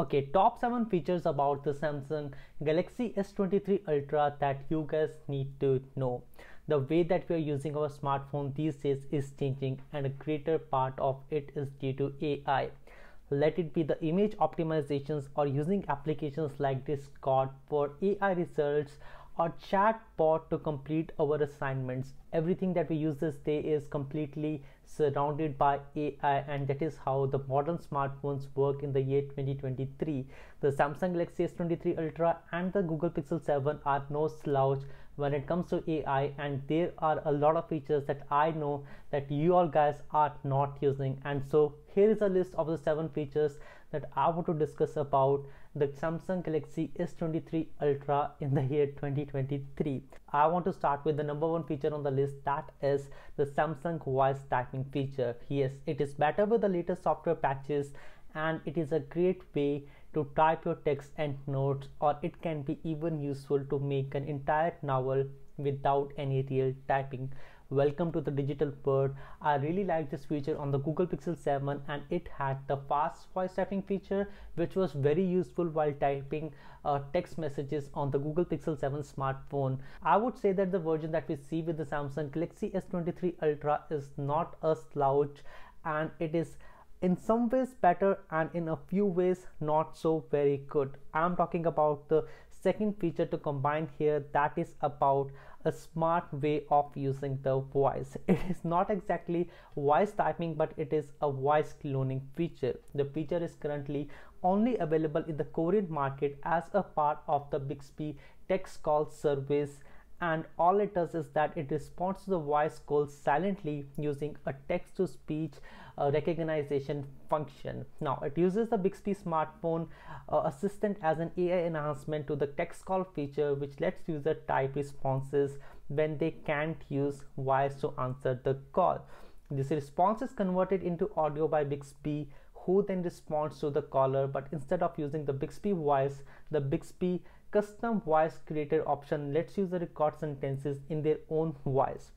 Okay, top 7 features about the Samsung Galaxy S23 Ultra that you guys need to know. The way that we are using our smartphone these days is changing, and a greater part of it is due to AI. Let it be the image optimizations or using applications like Discord for AI results or chatbot to complete our assignments. Everything that we use this day is completely surrounded by AI, and that is how the modern smartphones work in the year 2023. The Samsung Galaxy S23 Ultra and the Google Pixel 7 are no slouch when it comes to AI, and there are a lot of features that I know that you all guys are not using. And so here is a list of the 7 features that I want to discuss about the Samsung Galaxy S23 Ultra in the year 2023. I want to start with the number 1 feature on the list, that is the Samsung voice typing feature. Yes, it is better with the latest software patches, and it is a great way to type your text and notes, or it can be even useful to make an entire novel without any real typing. Welcome to the digital world. I really like this feature on the Google Pixel 7, and it had the fast voice typing feature, which was very useful while typing text messages on the Google Pixel 7 smartphone. I would say that the version that we see with the Samsung Galaxy S23 Ultra is not a slouch, and it is in some ways better and in a few ways not so very good. I'm talking about the second feature to combine here, that is about a smart way of using the voice. It is not exactly voice typing, but it is a voice cloning feature. The feature is currently only available in the Korean market as a part of the Bixby text call service, and all it does is that it responds to the voice call silently using a text-to-speech recognition function. Now, it uses the Bixby smartphone assistant as an AI enhancement to the text call feature, which lets user type responses when they can't use voice to answer the call. This response is converted into audio by Bixby, who then responds to the caller, but instead of using the Bixby voice, the Bixby custom voice creator option lets users record sentences in their own voice.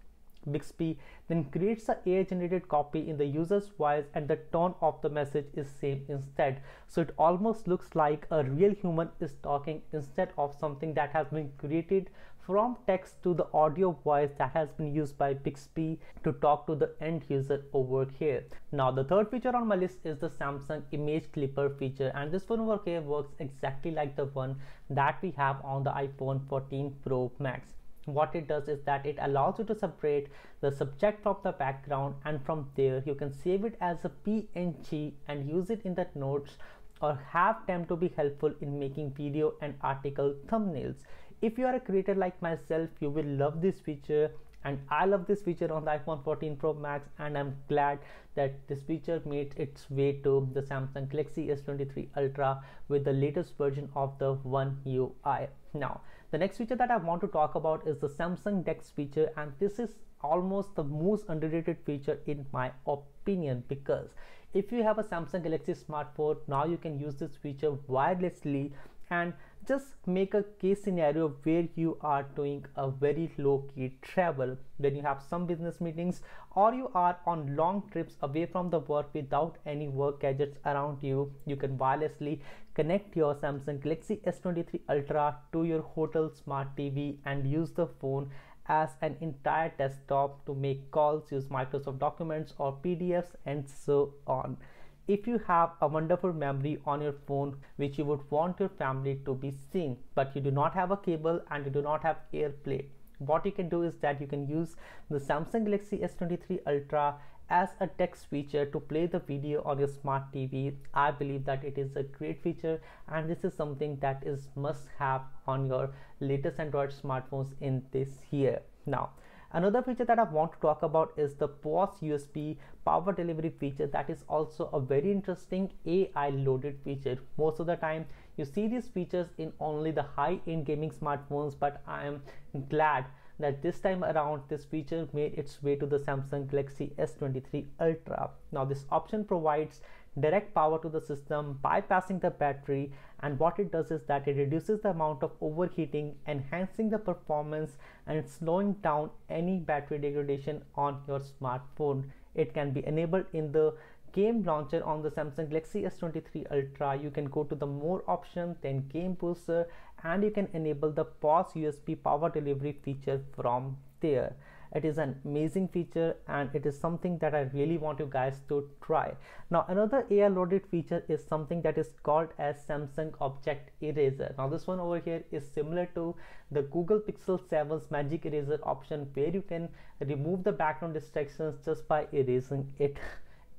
Bixby then creates an AI generated copy in the user's voice, and the tone of the message is same instead. So it almost looks like a real human is talking instead of something that has been created from text to the audio voice that has been used by Bixby to talk to the end user over here. Now, the third feature on my list is the Samsung Image Clipper feature, and this one over here works exactly like the one that we have on the iPhone 14 Pro Max. What it does is that it allows you to separate the subject from the background, and from there you can save it as a PNG and use it in the notes or have them to be helpful in making video and article thumbnails. If you are a creator like myself, you will love this feature, and I love this feature on the iPhone 14 Pro Max, and I'm glad that this feature made its way to the Samsung Galaxy S23 Ultra with the latest version of the One UI. Now, the next feature that I want to talk about is the Samsung DeX feature, and this is almost the most underrated feature in my opinion, because if you have a Samsung Galaxy smartphone, now you can use this feature wirelessly and just make a case scenario where you are doing a very low-key travel, when you have some business meetings or you are on long trips away from the work without any work gadgets around you. You can wirelessly connect your Samsung Galaxy S23 Ultra to your hotel smart TV and use the phone as an entire desktop to make calls, use Microsoft documents or PDFs, and so on. If you have a wonderful memory on your phone which you would want your family to be seeing, but you do not have a cable and you do not have AirPlay, what you can do is that you can use the Samsung Galaxy S23 Ultra as a text feature to play the video on your smart TV. I believe that it is a great feature, and this is something that is must have on your latest Android smartphones in this year. Now, another feature that I want to talk about is the Pause USB Power Delivery feature. That is also a very interesting AI loaded feature. Most of the time you see these features in only the high-end gaming smartphones, but I am glad that this time around this feature made its way to the Samsung Galaxy S23 Ultra. Now, this option provides direct power to the system bypassing the battery, and what it does is that it reduces the amount of overheating, enhancing the performance and slowing down any battery degradation on your smartphone. It can be enabled in the game launcher on the Samsung Galaxy S23 Ultra, you can go to the more option, then game booster, and you can enable the Pause USB Power Delivery feature from there. It is an amazing feature and it is something that I really want you guys to try. Now another AI loaded feature is something that is called as Samsung Object Eraser. Now this one over here is similar to the Google Pixel 7's Magic Eraser option, where you can remove the background distractions just by erasing it.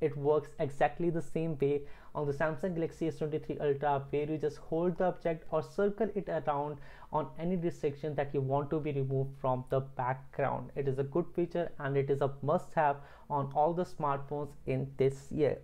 It works exactly the same way on the Samsung Galaxy S23 Ultra, where you just hold the object or circle it around on any restriction that you want to be removed from the background. It is a good feature and it is a must-have on all the smartphones in this year.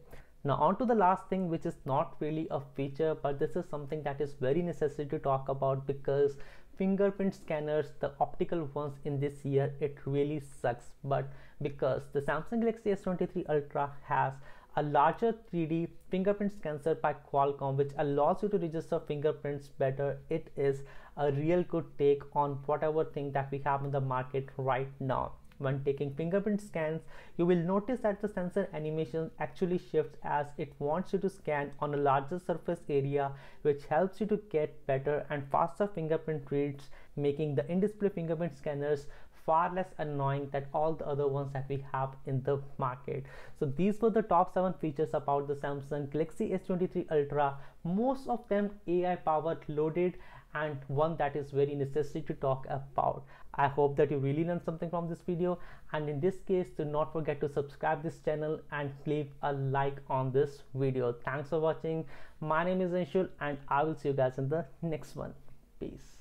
Now on to the last thing, which is not really a feature, but this is something that is very necessary to talk about, because fingerprint scanners, the optical ones in this year, it really sucks. But because the Samsung Galaxy S23 Ultra has a larger 3D fingerprint scanner by Qualcomm, which allows you to register fingerprints better, it is a real good take on whatever thing that we have in the market right now. When taking fingerprint scans, you will notice that the sensor animation actually shifts as it wants you to scan on a larger surface area, which helps you to get better and faster fingerprint reads, making the in-display fingerprint scanners far less annoying than all the other ones that we have in the market. So these were the top 7 features about the Samsung Galaxy S23 Ultra, most of them AI powered, loaded, and one that is very necessary to talk about. I hope that you really learned something from this video, and in this case, do not forget to subscribe this channel and leave a like on this video. Thanks for watching. My name is Anshul and I will see you guys in the next one. Peace.